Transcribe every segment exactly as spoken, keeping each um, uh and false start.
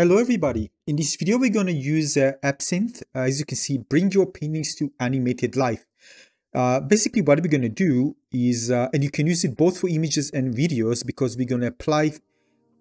Hello everybody, in this video we're going to use uh, EbSynth, uh, as you can see, bring your paintings to animated life. Uh, basically what we're going to do is, uh, and you can use it both for images and videos, because we're going to apply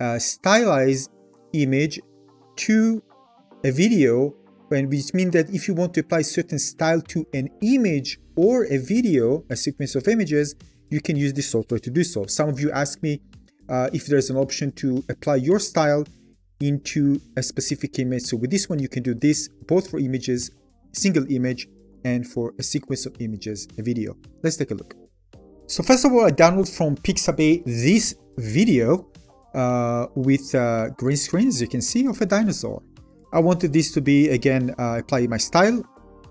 a stylized image to a video, and which means that if you want to apply certain style to an image or a video, a sequence of images, you can use this software to do so. Some of you asked me uh, if there's an option to apply your style into a specific image. So with this one you can do this both for images, single image, and for a sequence of images, a video. Let's take a look. So first of all, I download from Pixabay this video uh, with uh, green screen, as you can see, of a dinosaur. I wanted this to be, again, uh, apply my style,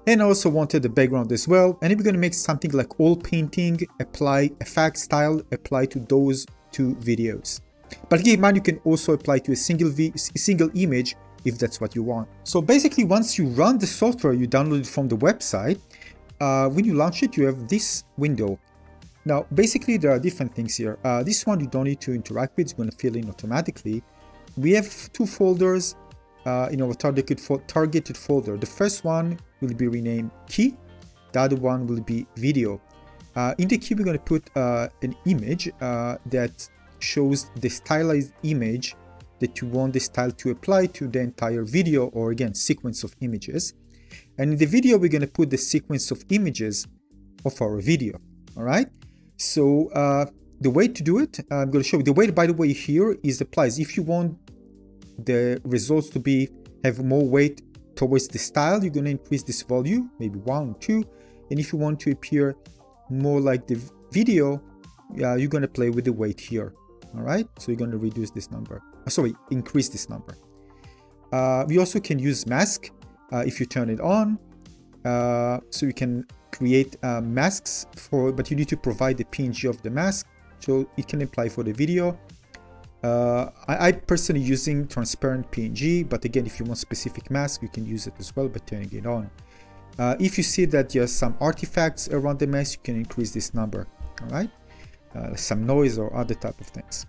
and I also wanted the background as well. And if we're going to make something like all painting, apply effect style, apply to those two videos. But keep in mind, you can also apply to a single v single image if that's what you want. So basically, once you run the software, you download it from the website. Uh, when you launch it, you have this window. Now, basically, there are different things here. Uh, this one you don't need to interact with; it's going to fill in automatically. We have two folders uh, in our targeted fo targeted folder. The first one will be renamed Key. The other one will be Video. Uh, in the Key, we're going to put uh, an image uh, that shows the stylized image that you want the style to apply to the entire video, or again sequence of images. And in the video we're going to put the sequence of images of our video. All right, so uh the way to do it, I'm going to show you the way, by the way. Here is applies. If you want the results to be have more weight towards the style, you're going to increase this volume, maybe one two, and if you want to appear more like the video, uh, you're going to play with the weight here. All right, so you're going to reduce this number, uh, sorry, increase this number. Uh, we also can use mask uh, if you turn it on, uh, so you can create uh, masks for, but you need to provide the P N G of the mask, so it can apply for the video. Uh, I, I personally using transparent P N G, but again, if you want specific mask, you can use it as well by turning it on. Uh, if you see that there's some artifacts around the mask, you can increase this number. All right. Uh, some noise or other type of things.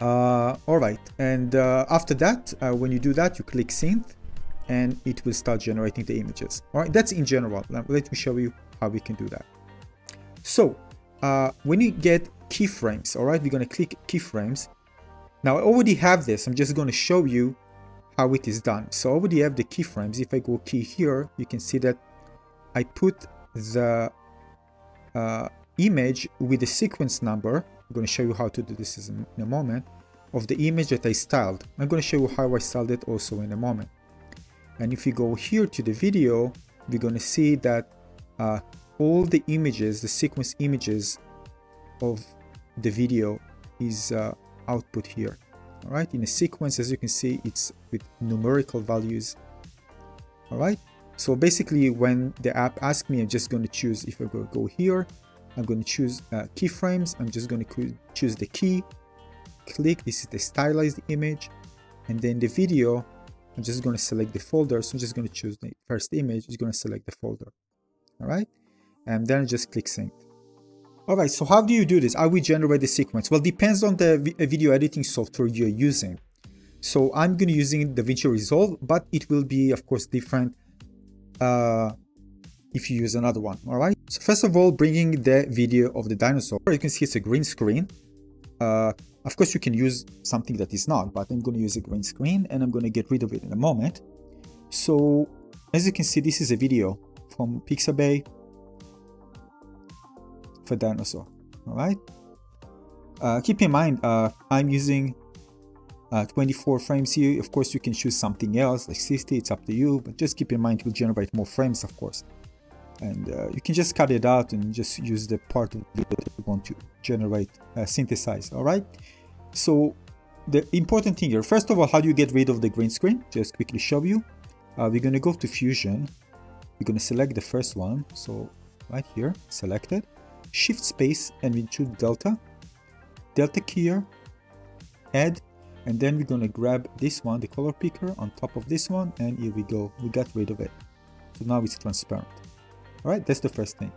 Uh, all right, and uh, after that, uh, when you do that, you click synth and it will start generating the images. All right, that's in general. Now, let me show you how we can do that. So uh, when you get keyframes, all right, we're going to click keyframes. Now I already have this. I'm just going to show you how it is done. So I already have the keyframes. If I go key here, you can see that I put the uh, image with the sequence number. I'm going to show you how to do this in a moment, of the image that I styled. I'm going to show you how I styled it also in a moment. And if you go here to the video, we're going to see that uh, all the images, the sequence images of the video is uh, output here. All right, in a sequence, as you can see, it's with numerical values. All right, so basically when the app asks me, I'm just going to choose, if I go here, I'm going to choose uh, keyframes. I'm just going to choose the key, click, this is the stylized image, and then the video, I'm just going to select the folder. So I'm just going to choose the first image, it's going to select the folder. All right, and then just click sync. All right, so how do you do this? How we generate the sequence? Well, depends on the video editing software you're using. So I'm going to using DaVinci Resolve, but it will be of course different uh, if you use another one. All right, so first of all, bringing the video of the dinosaur, you can see it's a green screen. Uh, of course you can use something that is not, but I'm going to use a green screen and I'm going to get rid of it in a moment. So as you can see, this is a video from Pixabay for dinosaur. All right, uh, keep in mind uh, I'm using uh, twenty-four frames here. Of course you can choose something else like sixty, it's up to you, but just keep in mind it will generate more frames of course. And uh, you can just cut it out and just use the part of the video that you want to generate, uh, synthesize. All right, so the important thing here, first of all, how do you get rid of the green screen? Just quickly show you. Uh, we're going to go to Fusion, we're going to select the first one, so right here selected, shift space, and we choose delta delta keyer, add, and then we're going to grab this one, the color picker, on top of this one, and here we go, we got rid of it. So now it's transparent. All right, that's the first thing.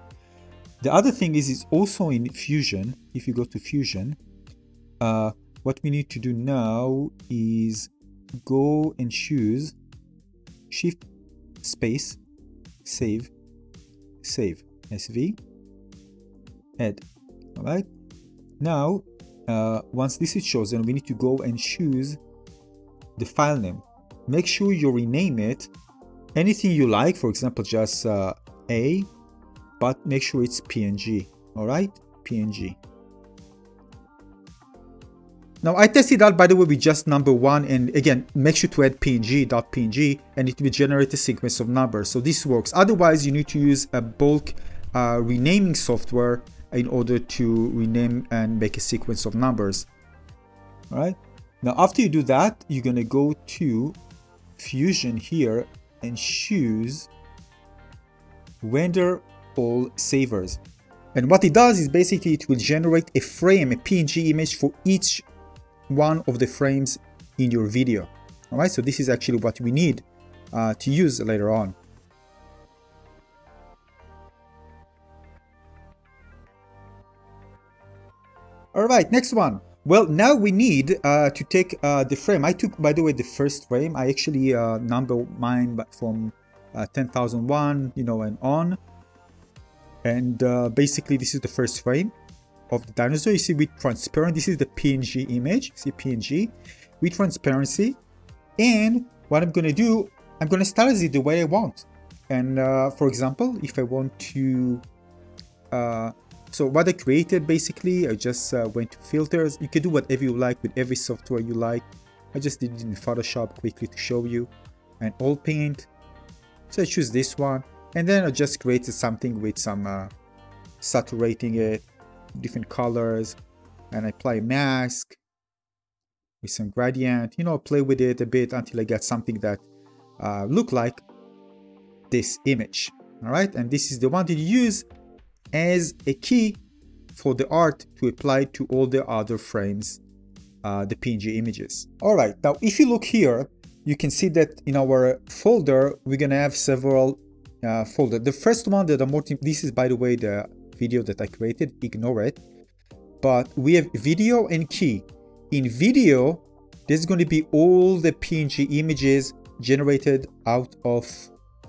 The other thing is, it's also in Fusion. If you go to Fusion, uh, what we need to do now is go and choose Shift space save save S V, add. All right, now uh, once this is chosen, we need to go and choose the file name. Make sure you rename it anything you like, for example just uh, A, but make sure it's P N G. All right, P N G. Now I tested out, by the way, with just number one, and again, make sure to add P N G dot P N G and it will generate a sequence of numbers. So this works. Otherwise, you need to use a bulk uh, renaming software in order to rename and make a sequence of numbers. All right. Now, after you do that, you're going to go to Fusion here and choose Render All Savers. And what it does is basically it will generate a frame, a P N G image for each one of the frames in your video. All right, so this is actually what we need uh, to use later on. All right, next one. Well, now we need uh, to take uh, the frame. I took, by the way, the first frame. I actually uh, number mine from uh, ten thousand one, you know, and on. And uh, basically this is the first frame of the dinosaur. You see, with transparent, this is the P N G image. See, P N G with transparency. And what I'm gonna do, I'm gonna stylize it the way I want. And uh, for example, if I want to, uh, so what I created basically, I just uh, went to filters. You can do whatever you like with every software you like. I just did it in Photoshop quickly to show you. And all paint. So I choose this one, and then I just created something with some uh, saturating it, different colors, and I apply a mask with some gradient, you know, play with it a bit until I get something that uh, look like this image. All right, and this is the one that you use as a key for the art to apply to all the other frames, uh, the P N G images. All right, now if you look here, you can see that in our folder we're gonna have several uh, folders. The first one that I'm working, this is, by the way, the video that I created, ignore it, but we have video and key. In video, there's going to be all the P N G images generated out of,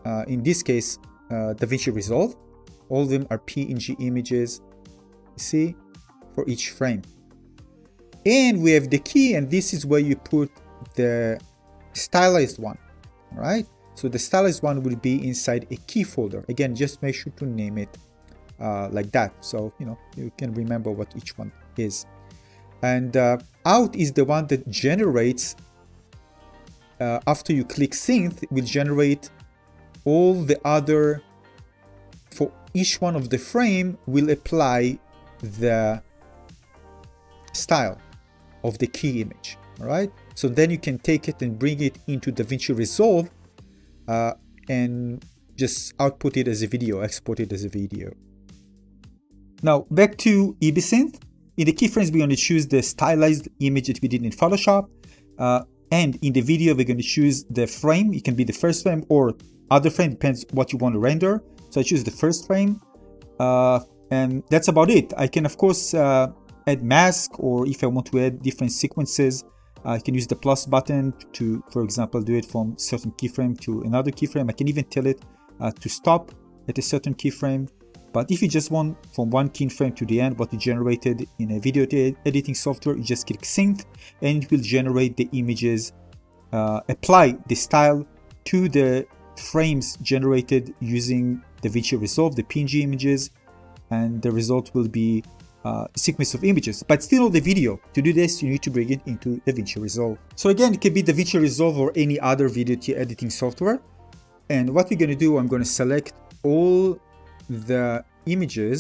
uh, in this case, uh, DaVinci Resolve. All of them are P N G images, you see, for each frame. And we have the key, and this is where you put the stylized one. All right, so the stylized one will be inside a key folder. Again, just make sure to name it Uh, like that, so you know you can remember what each one is. And uh, out is the one that generates uh, after you click synth, it will generate all the other, for each one of the frame will apply the style of the key image. All right, so then you can take it and bring it into DaVinci Resolve uh, and just output it as a video, export it as a video. Now back to EbSynth. In the keyframes, we're going to choose the stylized image that we did in Photoshop, uh, and in the video we're going to choose the frame. It can be the first frame or other frame, depends what you want to render. So I choose the first frame, uh, and that's about it. I can of course uh, add mask, or if I want to add different sequences, I can use the plus button to, for example, do it from certain keyframe to another keyframe. I can even tell it uh, to stop at a certain keyframe. But if you just want from one keyframe to the end what you generated in a video editing software, you just click synth and it will generate the images, uh, apply the style to the frames generated using DaVinci Resolve, the P N G images, and the result will be uh, a sequence of images, but still the video. To do this, you need to bring it into DaVinci Resolve. So again, it can be DaVinci Resolve or any other video editing software. And what we're going to do, I'm going to select all the images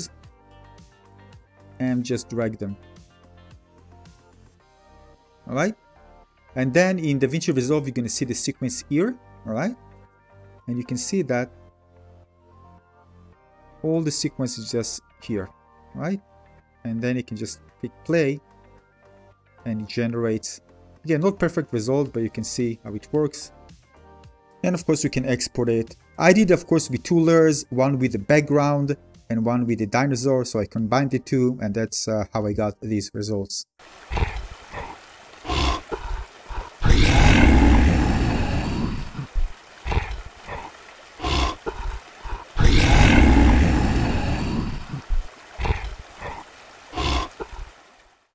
and just drag them. All right, and then in DaVinci Resolve you're going to see the sequence here. All right, and you can see that all the sequence is just here. All right, and then you can just click play and it generates, again, not perfect result, but you can see how it works. And of course you can export it. I did, of course, with two layers, one with the background and one with the dinosaur, so I combined the two, and that's uh, how I got these results.